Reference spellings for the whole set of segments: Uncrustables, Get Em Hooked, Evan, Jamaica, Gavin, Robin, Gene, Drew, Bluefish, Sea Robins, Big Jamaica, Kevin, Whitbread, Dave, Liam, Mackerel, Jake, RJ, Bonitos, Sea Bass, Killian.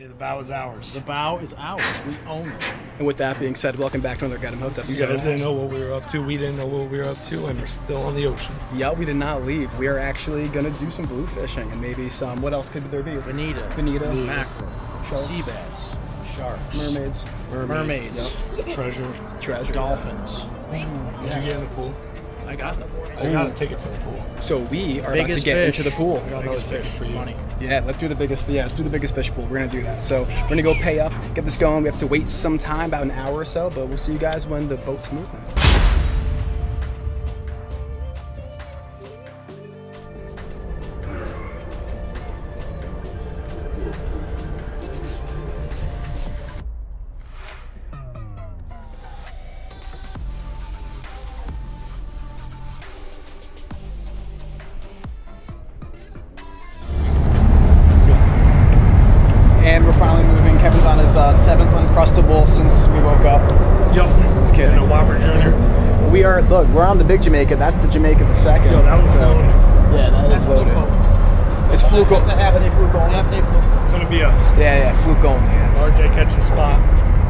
Yeah, the bow is ours. The bow is ours. We own it. And with that being said, welcome back to another Get Em Hooked episode. You guys didn't know what we were up to. We didn't know what we were up to, and we're still on the ocean. Yeah, we did not leave. We are actually going to do some blue fishing and maybe some, what else could there be? Bonita. Mackerel. Sharks. Sea bass. Sharks. Mermaids. Yep. Treasure. Dolphins. Ooh, did you get in the pool? I got in the pool. I got a ticket for the pool. So we are about to get into the pool. I got another ticket for you. Money. Yeah, let's do the biggest fish pool. We're gonna do that. So we're gonna go pay up, get this going. We have to wait some time, about an hour or so, but we'll see you guys when the boat's moving. Look, we're on the Big Jamaica. That's the Jamaica the second. Yo, that was loaded. Yeah, that's loaded. Fluke. It's fluke. It's a half-day fluke only. Half-day fluke. It's gonna be us. Yeah, fluke only. That's... RJ catching spot.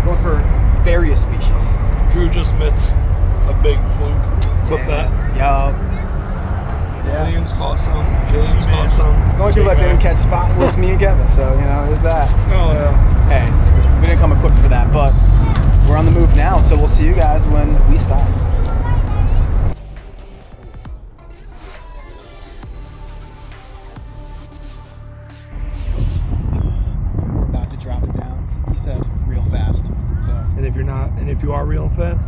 Going for various species. Drew just missed a big fluke. Clip that. Yeah. William's caught some. Killian's caught some. The only people that didn't catch spot was me and Gavin. So you know, there's that. Oh yeah. Hey, we didn't come equipped for that, but we're on the move now. So we'll see you guys when we stop.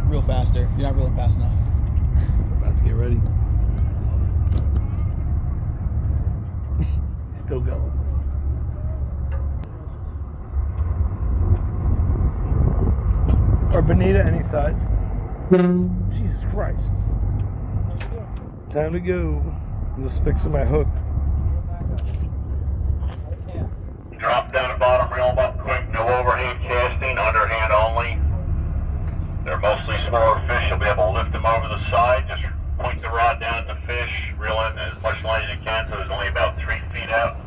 Real faster. You're not reeling fast enough. We're about to get ready. Still going. Or bonita any size. Jesus Christ. Time to go. I'm just fixing my hook. Drop down the bottom, reel up quick. No overhand casting, underhand only. They're mostly smaller fish. You'll be able to lift them over the side. Just point the rod down at the fish, reel in as much line as you can, so there's only about 3 feet out.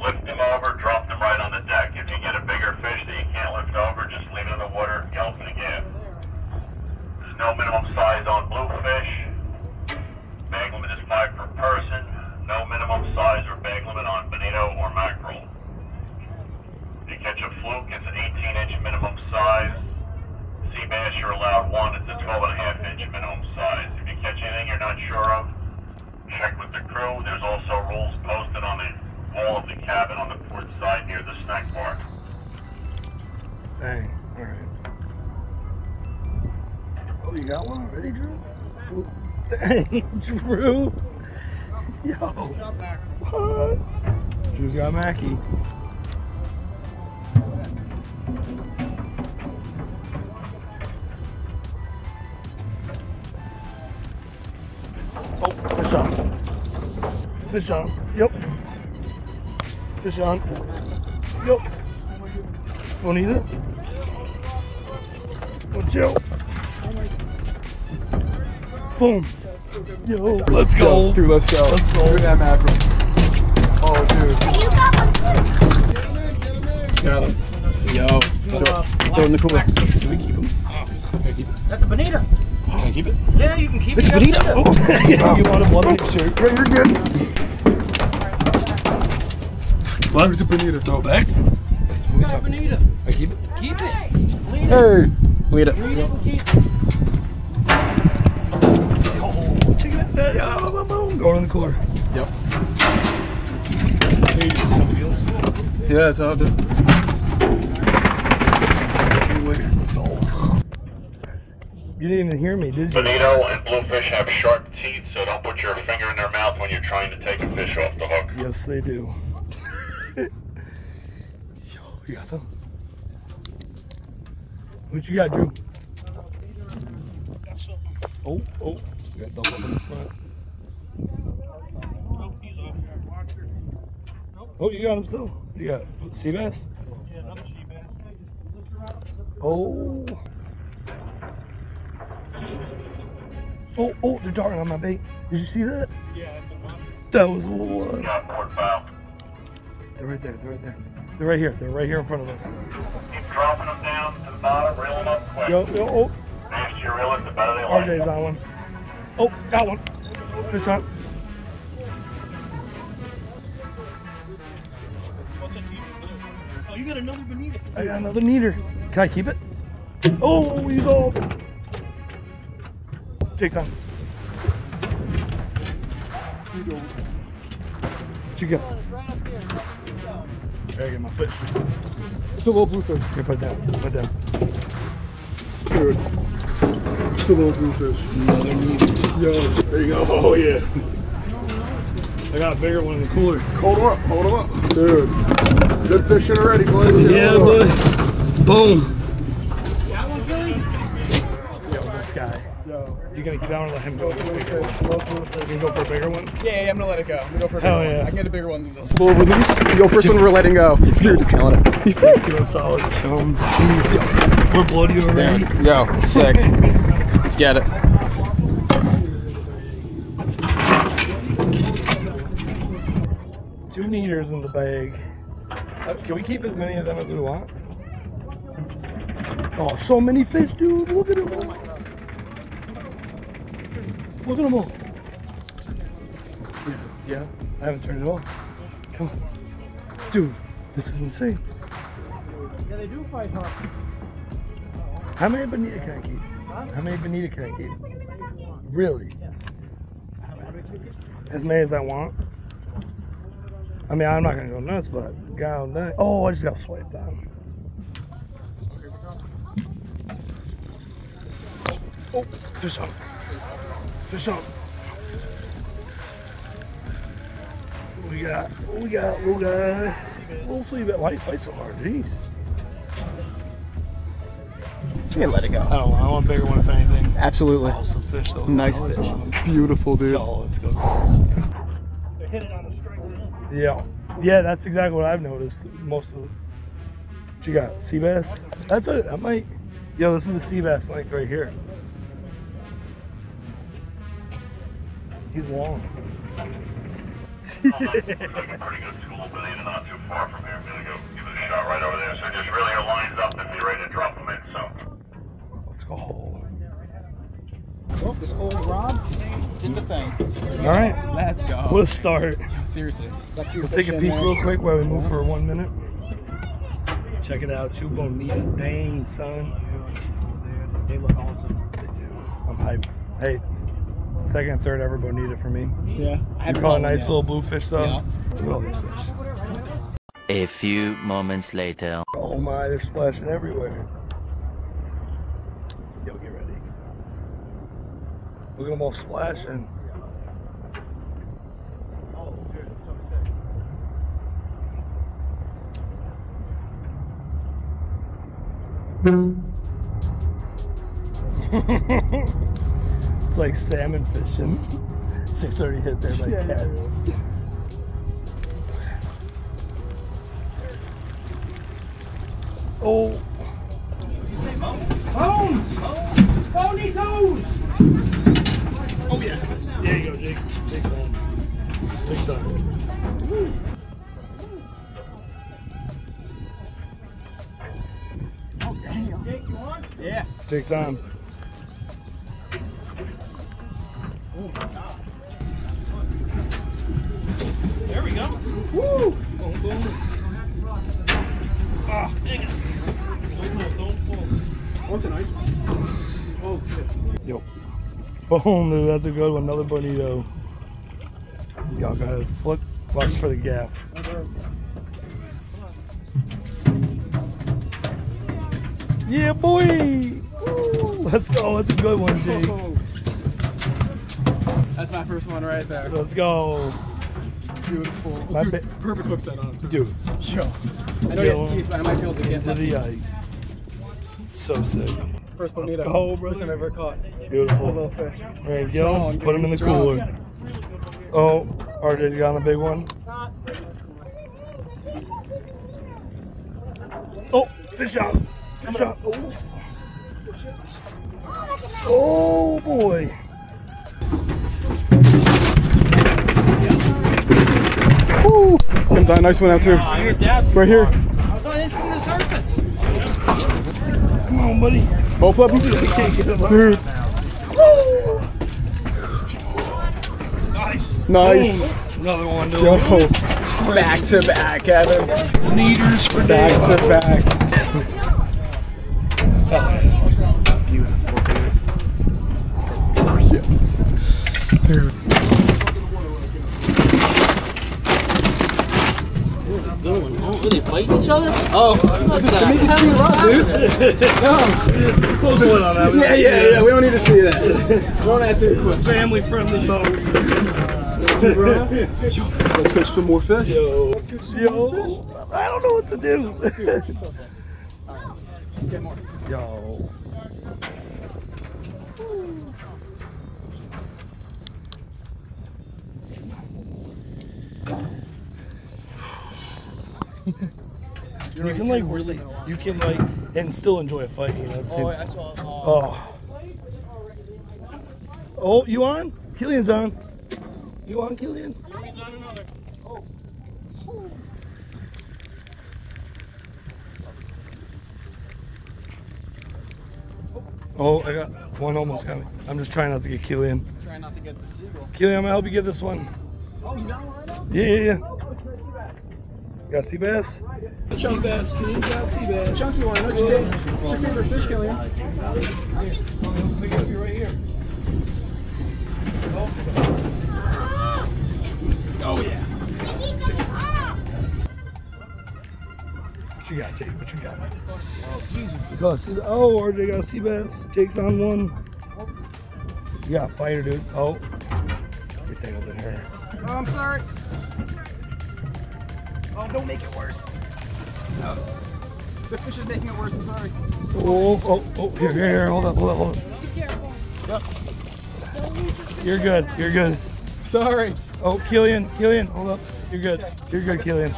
Lift them over, drop them right on the deck. If you get a bigger fish that you can't lift over, just leave it in the water, yell for the gap. There's no minimum size on bluefish. Bag limit is 5 per person. No minimum size or bag limit on bonito or mackerel. If you catch a fluke, it's an 18-inch minimum size. Sea bass, you're allowed one. It's a 12.5-inch minimum size. If you catch anything you're not sure of, check with the crew. There's also rules posted on the wall of the cabin on the port side near the snack bar. Dang. All right. Oh, you got one already, Drew? Dang, Drew. Yo. What? Drew's got Mackie. Oh, fish on. Fish on. Yep. Fish on. Yep. Don't eat it. Watch out. Boom. Yo. Let's go. Dude, let's go. Let's go. Look at that mackerel. Oh, dude. Hey, you got one too. Got him. Yo. Throw in the cooler. Can we keep him? Can I keep it? That's a bonita. Can I keep it? Yeah, you can keep it. Bonita. Oh. You want a bloody shirt? Yeah, you're good. What? Where's the bonita? Throw it back. You got a bonita. I keep it? Keep it. Hey. Bleed it. Bleed it and keep it. Oh, check it out. Yeah, going in the cooler. Yep. Yeah, that's how I do it. You didn't even hear me, did you? Bonito and bluefish have sharp teeth, so don't put your finger in their mouth when you're trying to take a fish off the hook. Yes, they do. Yo, you got some? What you got, Drew? Got something. Oh. We got double in the front. Oh, you got him still? You got sea bass? Yeah, another sea bass. Oh. Oh, they're darting on my bait. Did you see that? Yeah, that's a monster. That was a little one. Yeah, port bow. They're right there. They're right here. They're right here in front of us. Keep dropping them down to the bottom. Reel them up quick. Yo, oh. The faster you reel it, the better they like. RJ's on one. Oh, got one. Fish hunt. Oh, you got another bonita. I got another neater. Can I keep it? Oh, he's off. Take time. What you got? There I get my fish. It's a little bluefish. Here, put it down. Put it down. Dude. It's a little bluefish. Another neater. Yo, there you go. Oh, yeah. I got a bigger one in the cooler. Hold him up. Hold him up. Dude. Good fishing already, boys. Yeah, bud. Boom. Guy. You're going to get down and let him go for a bigger one? You're going to go for a bigger one? Yeah, I'm going to let it go. I'm going to go for a bigger one. Yeah. I can get a bigger one than this one. We'll release. Yo, first one we're letting go. It's good. You're killing it. He's solid. Jeez, yo. We're bloody already. Yo, sick. Let's get it. Two neaters in the bag. Can we keep as many of them as we want? Oh, so many fish, dude. Look at it. Oh, my God. Look at them all. Yeah, I haven't turned it off. Come on. Dude, this is insane. Yeah, they do fight hard. How many bonita can I keep? How many bonita can I keep? Really? As many as I want? I mean, I'm not going to go nuts, but God, that. Oh, I just got swiped out. Oh, just up. Fish up. What we got? What we got, little guy? We'll see that. Why do you fight so hard? Jeez. You can let it go. I don't know. I want a bigger one if anything. Absolutely. Awesome fish though. Nice fish. Beautiful, dude. Oh, let's go. They're hitting on the string. Yeah. Yeah, that's exactly what I've noticed. Most of the... What you got? Sea bass? That's it. I might... Yo, this is the sea bass length right here. He's long. Pretty good school, but even not too far from here. I'm gonna go give it a shot right over there. So just really your lines up and be ready to drop them in. So let's go. Oh, this old rod did the thing. All right, let's go. We'll start. Yeah, seriously, let's take a peek real quick while we move for 1 minute. Check it out, two bonita. Dang, son. They look awesome. They do. I'm hyped. Hey. Second and third ever bonita for me. Yeah. You caught a nice little bluefish though. Yeah. Look at all these fish. A few moments later. Oh my, they're splashing everywhere. Yo, get ready. Look at them all splashing. Oh, dude, it's so sick. It's like salmon fishing. 6:30 hit there by cats. Oh. You say bones? Bones! Bony toes! Oh yeah. There you go, Jake. Jake's on. Jake's on. Oh damn. Jake, you want? Yeah. Jake's on. Oh my God. There we go. Woo! Boom, boom. Ah, dang it. Don't fall. What's a nice one? Oh, shit. Yo. Boom, dude. That's a good one. Another bonito. Y'all gotta flip. Watch for the gap. Yeah, boy! Woo. Let's go. That's a good one, Jake. That's my first one right there. Let's go. Beautiful. Oh, dude, perfect hook set on him, too. Dude. Yo. I know he has teeth, but I might be able to get into the ice. So sick. First bonita. Oh, bro. First I've ever caught. Beautiful. Little fish. There you go. Put him in the cooler. Oh, RJ got a big one. Oh, fish out. Fish out. Oh, boy. Comes out, nice one out too. Right here. surface. Come on, buddy. Both of you. We can't get him up. Dude. Nice. Nice. Boom. Another one. Yo. Back to back, Evan. Leaders for Dave. Back to back. Beautiful, dude. Dude. Were they fighting each other? Oh, I need to see rock, dude. No. Close the lid on that. Yeah. We don't need to see that. Don't ask any questions. Family-friendly boat. Let's go spin more fish. Yo. Let's go spin more fish. I don't know what to do. Dude, this is so fun. All right. Let's get more. Yo. You can like really, you can like, and still enjoy a fight, you know. Oh, I saw. Oh, you on? Killian's on. You on, Killian? Killian's on another. Oh. Oh, I got one almost coming. I'm just trying not to get Killian. Trying not to get the seagull. Killian, I'm gonna help you get this one. Oh, you got one right now? Yeah. Got sea bass? Sea bass, Killian's got sea bass. Chunky one, I know you did. What's your favorite fish, Killian? Pick it up, you right here. Oh, yeah. What you got, Jake? What you got? Oh, Jesus. Oh, RJ got a sea bass. Jake's on one. You got a fighter, dude. Oh. You're tangled in here. Oh, I'm sorry. Oh, don't make it worse. No. The fish is making it worse, I'm sorry. Oh, here, hold up. Be careful. Yep. You're good. Sorry. Oh, Killian, hold up. You're good, Killian.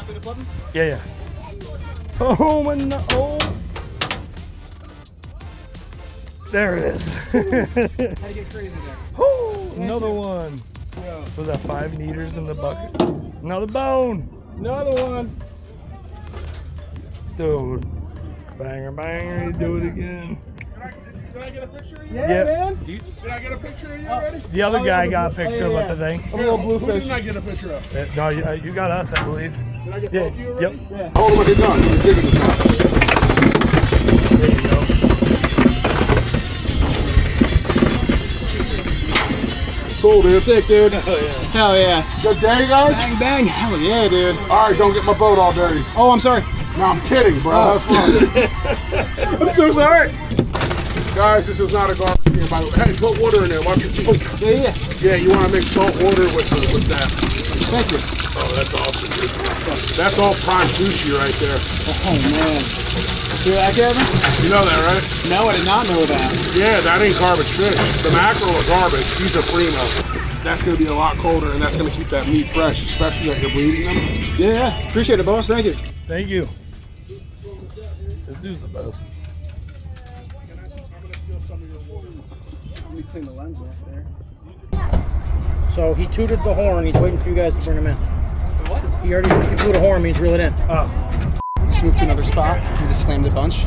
Yeah. Oh, my no. Oh. There it is. How to get crazy there. Oh, another one. Was that 5 meters in the bucket? Another bone. Another one. Dude. Banger. You do it again. Did I get a picture of you? Yeah, man. Did I get a picture of you already? The other guy got a picture of us, I think. A little bluefish. Who did I get a picture of? No, you got us, I believe. Did I get a picture of you already? Yep. Oh, look, it's on. There you go. Cool, dude. Sick, dude. Hell yeah. Good day, guys? Bang. Hell yeah, dude. All right, don't get my boat all dirty. Oh, I'm sorry. No, I'm kidding, bro. I'm so sorry. Guys, this is not a garbage can, by the way. Hey, put water in there. Watch your teeth. Yeah. You want to make salt water with that. Thank you. Oh, that's awesome, dude. That's all prime sushi right there. Oh, man. See that, Kevin? You know that, right? No, I did not know that. Yeah, that ain't garbage fish. The mackerel is garbage. He's a primo. That's going to be a lot colder, and that's going to keep that meat fresh, especially that you're bleeding them. Yeah. Appreciate it, boss. Thank you. Thank you. This dude's the best. I'm going to steal some of your water. Let me clean the lens off there. So he tooted the horn. He's waiting for you guys to bring him in. What? He already tooted a horn. He's reeled it in. Oh. Just moved to another spot. We just slammed a bunch.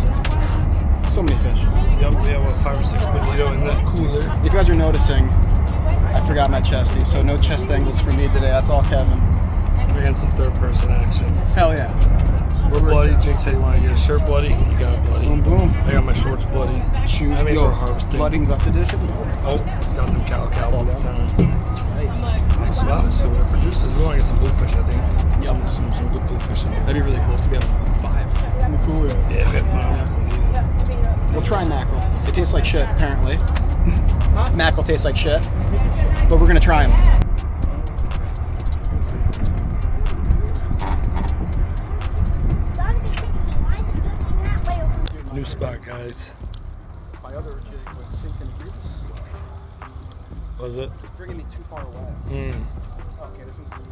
So many fish. Yep, we have about 5 or 6 bonito in that cooler. If you guys are noticing, I forgot my chesty, so no chest angles for me today. That's all Kevin. We had some third-person action. Hell yeah. We're bloody. Jake said you want to get a shirt bloody. You got it bloody. Boom. I got my shorts bloody. Shoes. I made for harvesting. Bloody guts edition. Oh, got them cow boots on. Next up, see what it produces. We want to get some bluefish, I think. Yep. Some good bluefish in here. That'd be really cool. So we have 5 in the cooler. Yeah, we have 5. We'll try mackerel. It tastes like shit, apparently. Mackerel tastes like shit, but we're gonna try them. New spot, guys. My other jig was sinking through the spot. Was it? It's bringing me too far away. Okay, this one's not.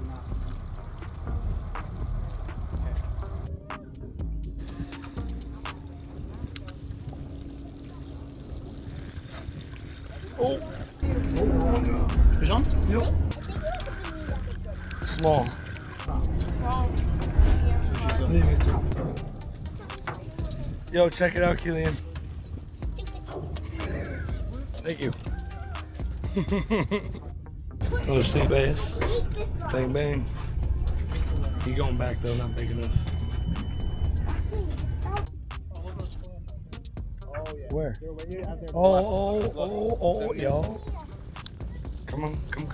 Okay. Oh. Fish on? Yep. Small. Yo, check it out, Killian. Thank you. Little sea bass. Bang, bang. He going back though, not big enough. Where? Oh, y'all. Come on, come.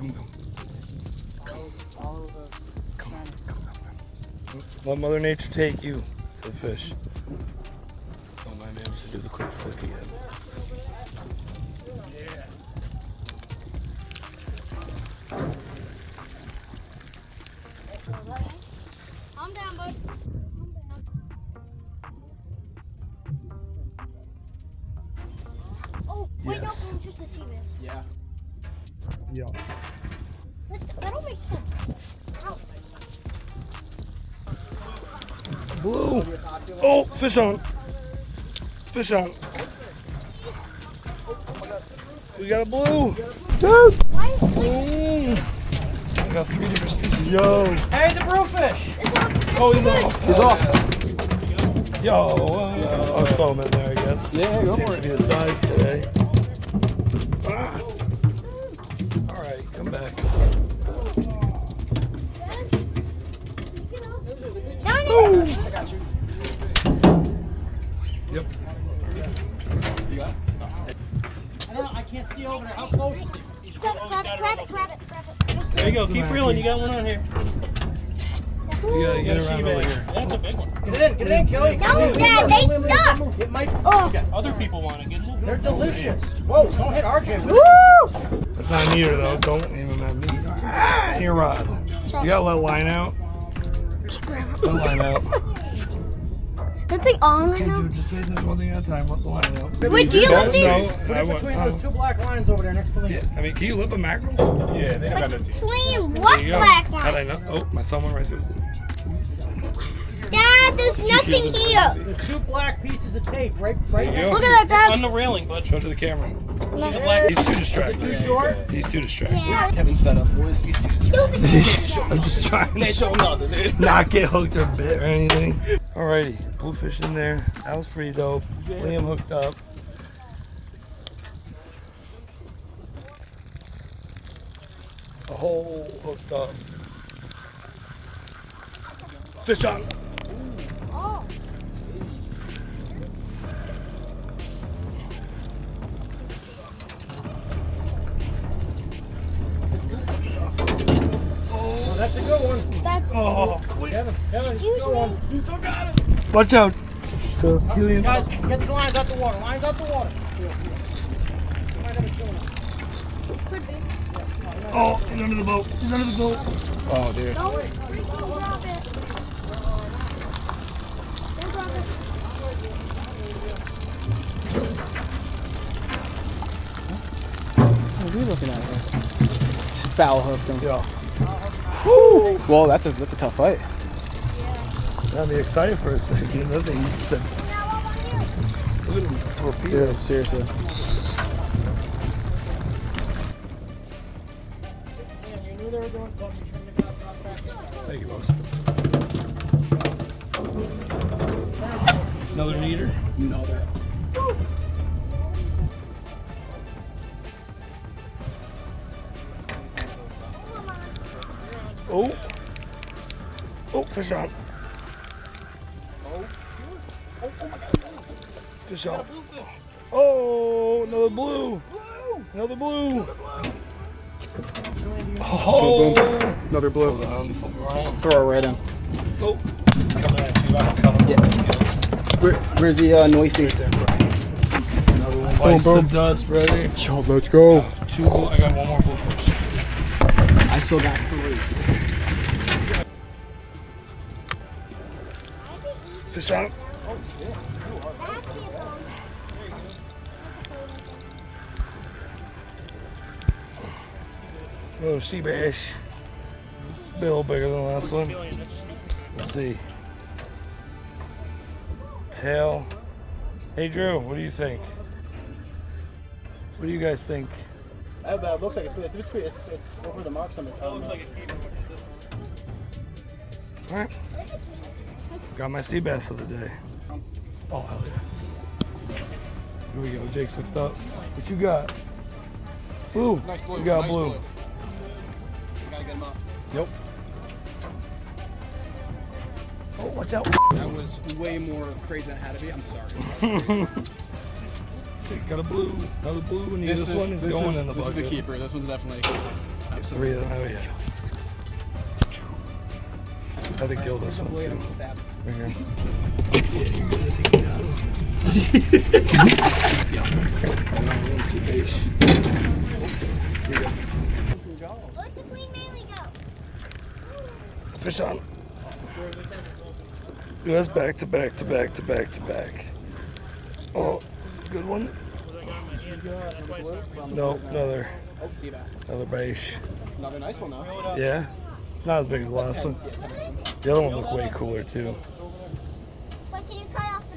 Let Mother Nature take you to the fish. Don't mind me, I'm just gonna do the quick flip again. Blue. Oh, fish on. Fish on. We got a blue. Dude. I got 3 different species. Yo. Hey, the bluefish. Oh, he's off. He's off. Yo. I was foaming there, I guess. Yeah, go for it. Seems to be the size today. Ah. All right, come back. Boom. Yep. You got it? I don't know, I can't see over there. How close is it? You just grab it. There you go, keep reeling, you got one on here. You gotta get around over here. That's a big one. Get it in, Kelly. No, Dad, they suck. It might, oh. Other people want to get it. They're delicious. Whoa, don't hit RJ. Woo! That's not neither though, don't even have me. Here, Rob. You gotta let line out. Let the line out. That thing on right now? Dude, just take this one thing at a time. Let the line out. Wait, do you let these? No, I went between those 2 black lines over there next to the yeah, I mean, can you lip a mackerel? Yeah, they have that. Between what black lines? How did I know? Oh, my thumb went right through it. Dad, there's nothing here. The 2 black pieces of tape right there. Look at that, Dad. On the railing, bud. Show it to the camera. He's too distracted. Is it too short? He's too distracted. Yeah. Kevin's fed up, boys. He's too distracted. I'm just trying to show nothing, dude. Not get hooked or bit or anything. Alrighty, bluefish in there. That was pretty dope. Yeah. Liam hooked up. The whole hooked up. Fish on. Oh. That's a good one. That's oh, Kevin, good one. You still got it. Watch out. So, guys, get the lines out the water. Lines out the water. Oh, he's under the boat. He's under the boat. Oh, dear. No, drop it. Don't drop it. What are you looking at here? She foul hooked him. Yeah. Woo! Well, that's a tough fight. Yeah. I'd be excited for a second. Another thing you said. Look at him torpedo. Yeah, seriously. Thank you, boss. Another neater? You know that. Woo! Oh, fish on. Oh my God. Fish on. Oh, another blue. Another blue. Oh, boom. Another blue. Throw it right in. Oh, coming at you. I'm coming. Yeah. Where's the noisy? Right there, Brian. Another one. Bites the dust, brother. Yo, let's go. 2. I got 1 more blue first. I still got 3. Fish out. Oh, yeah. Little sea bass. A little bigger than the last one. Let's see. Tail. Hey, Drew, what do you think? What do you guys think? It looks like it's over the marks on the tail. All right. Got my sea bass of the day. Oh, hell yeah. Here we go. Jake's hooked up. What you got? Blue. Nice blue. You got nice blue. You gotta get him up. Yep. Oh, watch out. That was way more crazy than it had to be. I'm sorry. Got a blue. Another blue. And this one is going in the bucket. This is the keeper. This one's definitely a keeper. Absolutely. Three of them. Oh, yeah. I think Gil does one too. Right here. Yeah, you're gonna take it out. Let the Queen Mary go. Fish on. That's back to back to back to back to back. Oh, that's a good one. No, another. Another bass. Another nice one though. Yeah. Not as big as the last one. The other one looked way cooler too.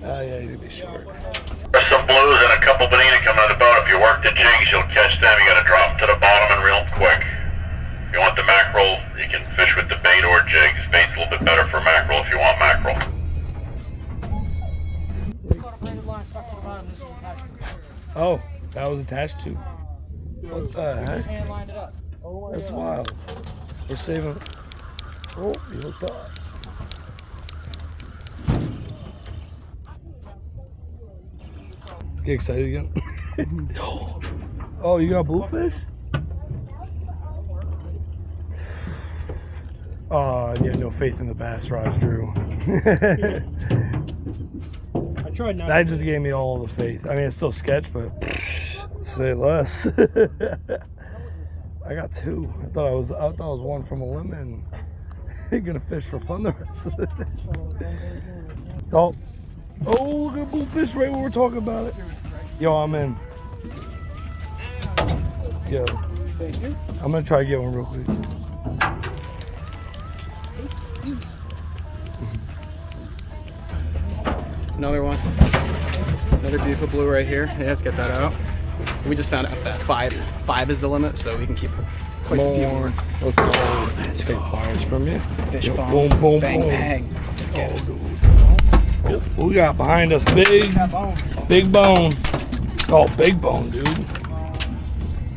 Yeah, he's gonna be short. There's some blues and a couple banana coming out of the boat. If you work the jigs, you'll catch them. You gotta drop them to the bottom and reel them quick. If you want the mackerel, you can fish with the bait or jigs. Bait's a little bit better for mackerel if you want mackerel. Oh, that was attached to. What the heck? That's wild. We're saving. Oh, he hooked up. Get excited again. Oh, you got bluefish? Oh, you have no faith in the bass rods, Drew. I tried not. That just gave me all the faith. I mean, it's still sketch, but say less. I got two. I thought it was one from a lemon. You're gonna fish for fun the rest of the day. Oh, look at the blue fish right when we're talking about it. Yo, I'm in. Yo, I'm gonna try to get one real quick. Another one. Another beautiful blue right here. Yeah, let's get that out. We just found out that five is the limit, so we can keep quite a few more. Let's go. Let's take fires from you. Fish bomb. Boom, boom, bang, boom. Bang. Let's go. Oh, oh, we got behind us big bone. Oh, big bone, dude.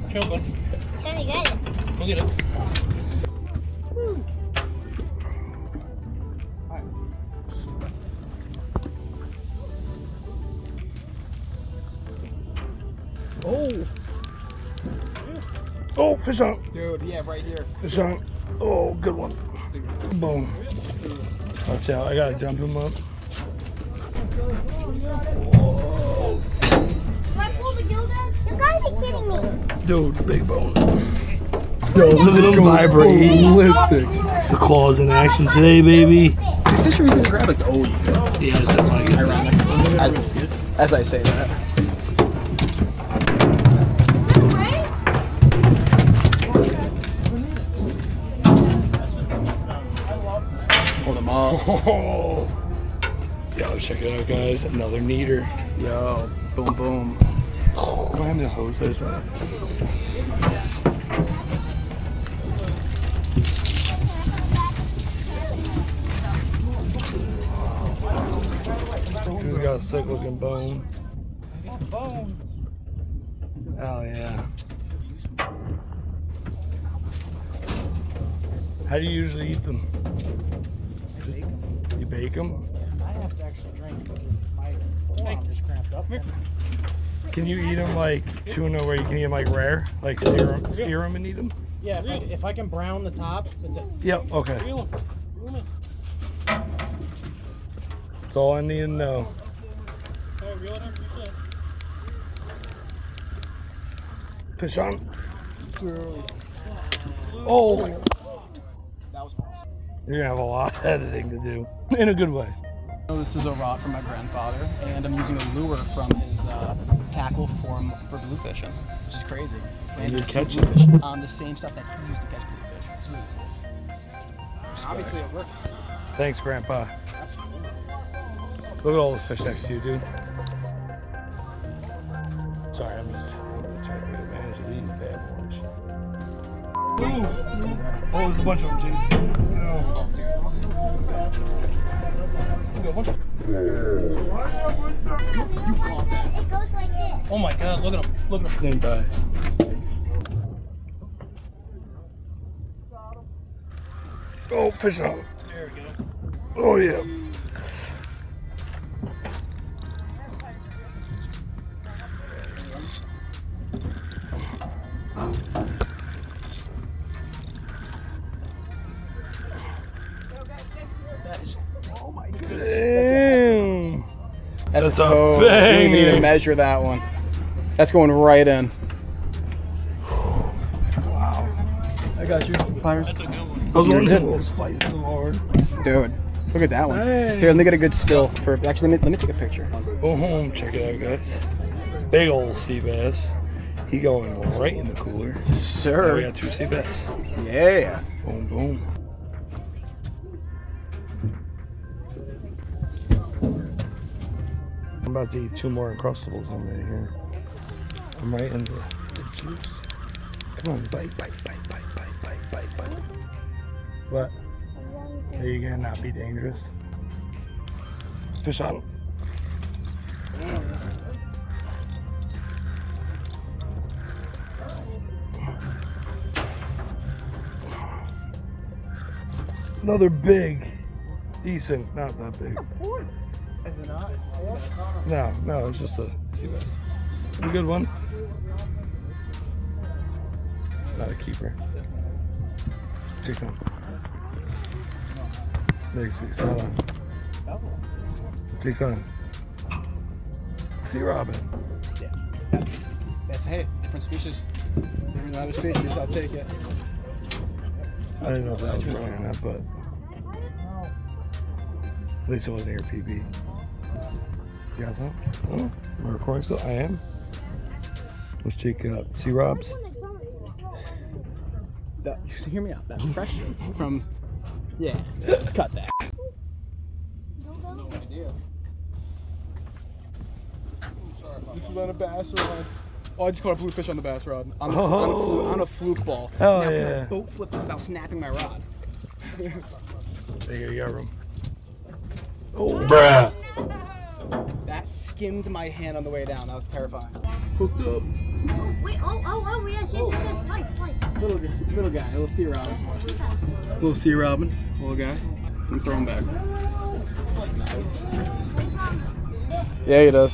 Kill one. Trying to get it. Go get it. Oh! Oh, fish on! Dude, yeah, right here. Fish on! Oh, good one. Boom. Watch out, I gotta jump him up. Whoa! Can I pull the gill down? You guys are kidding me! Dude, big bone. Yo, look at him vibrating. Ballistic. The claws in action today, baby. Is this your reason to grab it? Oh, yeah, I just don't want to get it. As I say that. Oh, yo, check it out, guys. Another neater. Yo, boom, boom. Oh. Do I have the hose? There's one. He's got a sick looking bone. Oh, yeah. How do you usually eat them? You bake them? I have to actually drink because my forearm just cramped up. Can you eat them like tuna where you can eat them like rare? Like sear them and eat them? Yeah, if I can brown the top, that's it. Yep, okay. That's all I need to know. Push on. Oh! You're gonna have a lot of editing to do, in a good way. This is a rod from my grandfather, and I'm using a lure from his tackle for blue fishing, which is crazy. And you're catching fish on the same stuff that he used to catch blue fish. It's really cool. Obviously, it works. Thanks, Grandpa. Absolutely. Look at all the fish next to you, dude. Sorry, I'm just trying to take advantage of these bad boys. Ooh. Oh, there's a bunch of them, Gene. No. You caught that. It goes like this. Oh my God, look at him. Look at him. Then die. Oh, fish out. There we go. Oh, yeah. Oh my goodness. Damn. That's a bang. You need to measure that one. That's going right in. Wow. I got you. Fires. That's a good one. I was fighting so hard. Dude, look at that one. Hey. Here, let me get a good still. For actually, let me take a picture. Go home, check it out, guys. Big old sea bass. He going right in the cooler. Yes, sir. Now we got two sea bass. Yeah. Boom, boom. I'm about to eat two more Uncrustables on right here. I'm right in the juice. Come on, bite, bite, bite, bite, bite, bite, bite, bite. What? Are you gonna not be dangerous? Fish out. Another big, decent, not that big. Is it not? No, no, it's just a good one. Not a keeper. Take him. Big 6, see Robin. Yeah. That's hey, different species. Different other species, I'll take it. I didn't know if that was wrong or not, but at least it wasn't your PB. You guys up? Oh, we're recording still? I am. Let's check out sea robs. Hear me out, that fresh from yeah, let's cut that. No idea. This is on a bass rod. Oh, I just caught a bluefish on the bass rod. On a fluke ball. Oh, now yeah. My boat flipped without snapping my rod. There you go, room. Oh, bruh. That skimmed my hand on the way down. That was terrifying. Hooked up. Oh, wait, oh, yes, yes, yes, yes. Life, life. Little guy, little sea robin. Little sea robin, little guy. I'm throwing back. Nice. Yeah, he does.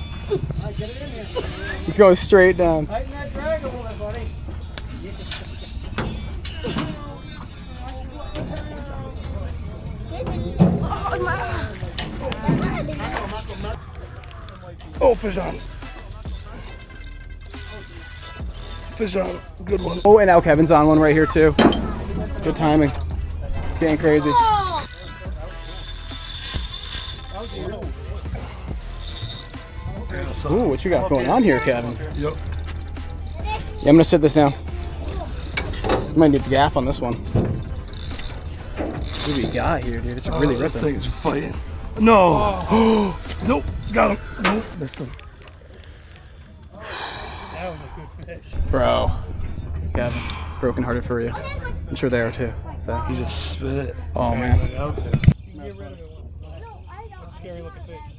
He's going straight down. Tighten that drag a little bit, buddy. Oh, fish on. Fish on. Good one. Oh, and now Kevin's on one right here, too. Good timing. It's getting crazy. Oh. Ooh, what you got going on here, Kevin? Yep. Yeah, I'm going to sit this down. Might need the gaff on this one. What do we got here, dude? It's really ripping. This thing's fighting. No. Oh. Nope. Got him. Nope. Missed him. That was a good fish. Bro. Gavin, broken hearted for you. I'm sure they are too. So. You just spit it. Oh, man. Scary looking fish.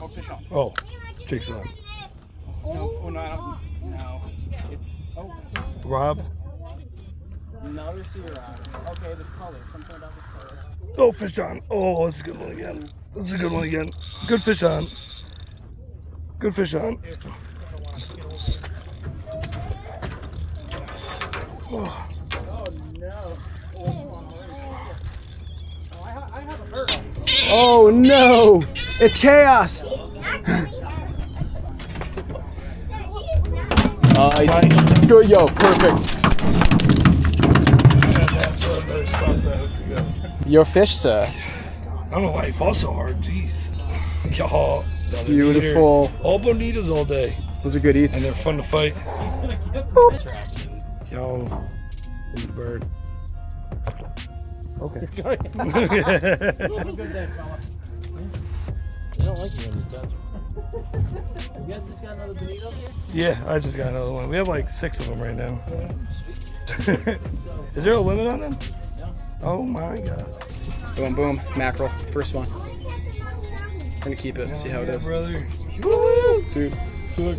Oh, fish on. Oh, Jake's on. No, oh, no, no. It's, oh. Rob. Another sea rob. Okay, this color. Something about this color. Oh, fish on. Oh, that's a good one again. That's a good one again. Good fish on. Good fish on. Oh, no. I have a bird. Oh, no. It's chaos. Nice. Good, yo. Perfect. That's where I better stop that to go. Your fish, sir. I don't know why he falls so hard, jeez. Oh, beautiful. Eater. All bonitas all day. Those are good eats. And they're fun to fight. Yo, big bird. Okay. I don't like you when you touch. You guys just got another bonita up here? Yeah, I just got another one. We have like 6 of them right now. Is there a limit on them? No. Oh my God. Boom, boom, mackerel, first one. We're gonna keep it, see how it is. Brother. Woo! Dude, look.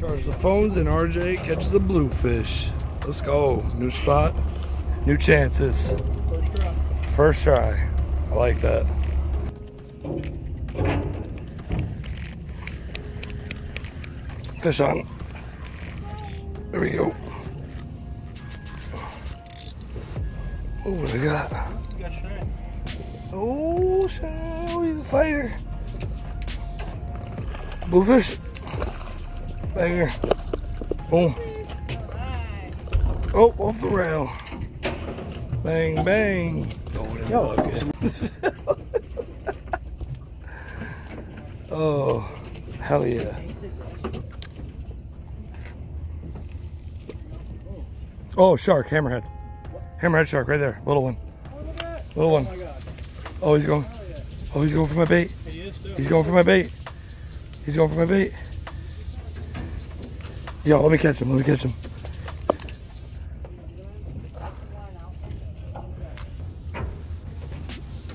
Charge the phones and RJ catches the bluefish. Let's go. New spot, new chances. First try. I like that. Fish on. There we go. Oh, what do we got? Oh, so he's a fighter. Bluefish. Banger. Boom. Oh, off the rail. Bang, bang. Going in the bucket. Oh, hell yeah. Oh, shark, hammerhead. Hammerhead shark right there. Little one. Little one. Oh, he's going. Oh, he's going for my bait. He's going for my bait. He's going for my bait. Yo, let me catch him. Let me catch him.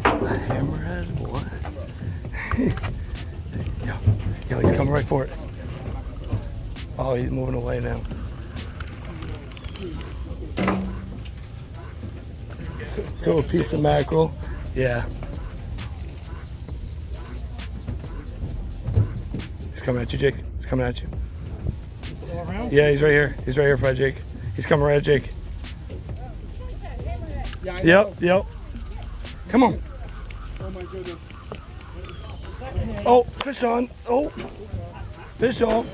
Hammerhead, boy. Yo, he's coming right for it. Oh, he's moving away now. Throw a piece of mackerel. Yeah. He's coming at you, Jake. He's coming at you. Yeah, he's right here. He's right here for Jake. He's coming right at Jake. Yep, yep. Come on. Oh, fish on. Oh. Fish off.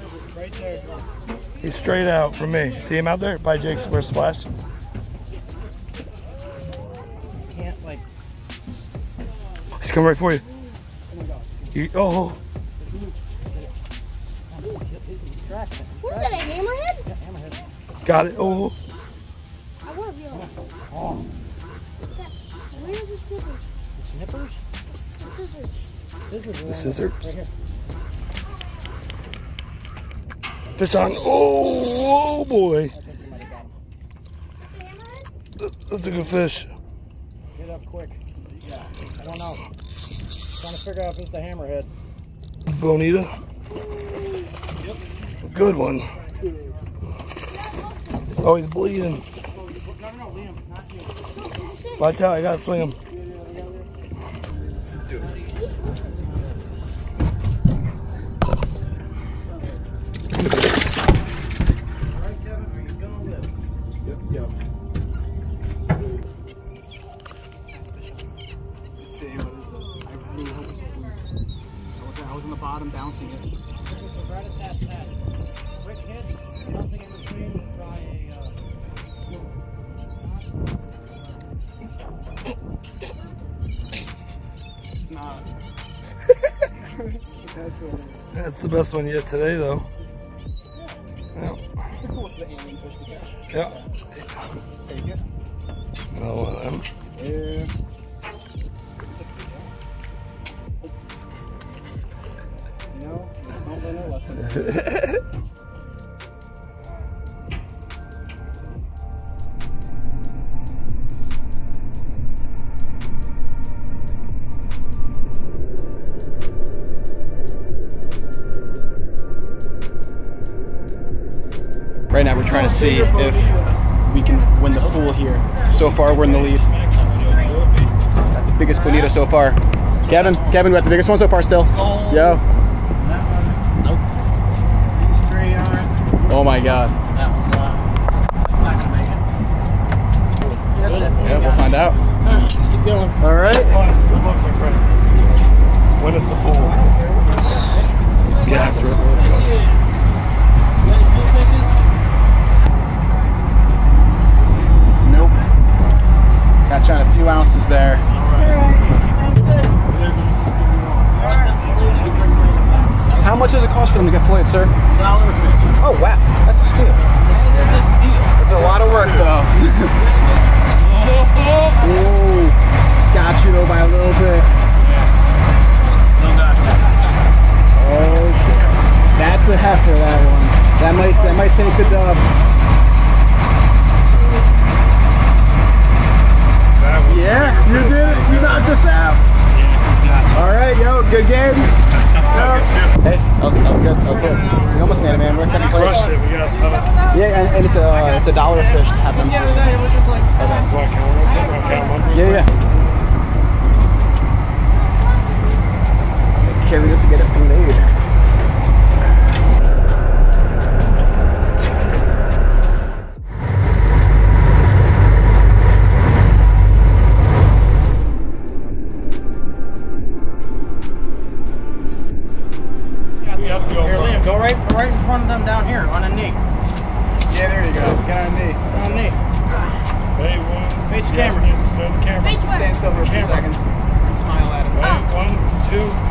He's straight out from me. See him out there by Jake's where splash. He's coming right for you. Oh. What was that, a hammerhead? Got it. Oh. I want to be on. Oh. Where are the snippers? The snippers? The scissors. The scissors. Right here. Fish on. Oh, oh boy. That's a good fish. Get up quick. Yeah, I don't know. I'm trying to figure out if it's the hammerhead. Bonita. Yep. Good one. Oh, he's bleeding. No, Liam, not you. Watch out, I gotta sling him. That's the best one yet today, though. Yeah. Yeah. Take it. No one of them. Yeah. No, don't learn a lesson. Right now we're trying to see if we can win the pool here. So far we're in the lead. Got the biggest bonito so far. Kevin, we got the biggest one so far still. Yo. Nope. Oh my god. That one's not gonna make it. Yeah, we'll find out. Alright, let's keep going. Alright. Good luck, my friend. Win us the pool. Get after it. You got any pool fishes? Got you on a few ounces there. How much does it cost for them to get filleted, sir? $1 a fish. Oh wow, that's a steal. That's a steal. It's a lot of work though. Whoa, got you though by a little bit. Still got you. Oh shit, that's a heifer that one. That might take the dub. Yeah, you did it. You knocked us out. Yeah, all right, yo, good game. Yo. Hey. That was good. That was good. We almost made it, man. We're in second place. We crushed it. We got a ton of it. Yeah, and it's a dollar fish to have them. Yeah, it was just like. Yeah. Curious to get it from there. Face the camera. Stand still for a few seconds and smile at him. Right, 1, 2.